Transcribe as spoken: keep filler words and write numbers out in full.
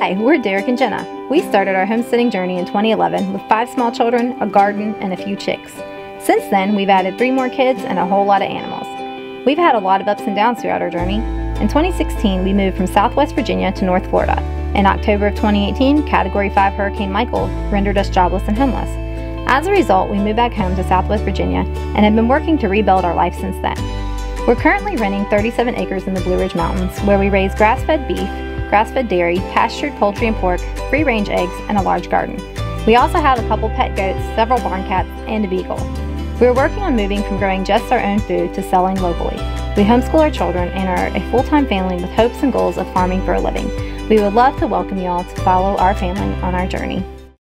Hi, we're Derek and Jenna. We started our homesteading journey in twenty eleven with five small children, a garden, and a few chicks. Since then, we've added three more kids and a whole lot of animals. We've had a lot of ups and downs throughout our journey. In twenty sixteen, we moved from Southwest Virginia to North Florida. In October of twenty eighteen, Category five Hurricane Michael rendered us jobless and homeless. As a result, we moved back home to Southwest Virginia and have been working to rebuild our life since then. We're currently renting thirty-seven acres in the Blue Ridge Mountains, where we raise grass-fed beef, grass-fed dairy, pastured poultry and pork, free-range eggs, and a large garden. We also have a couple pet goats, several barn cats, and a beagle. We're working on moving from growing just our own food to selling locally. We homeschool our children and are a full-time family with hopes and goals of farming for a living. We would love to welcome you all to follow our family on our journey.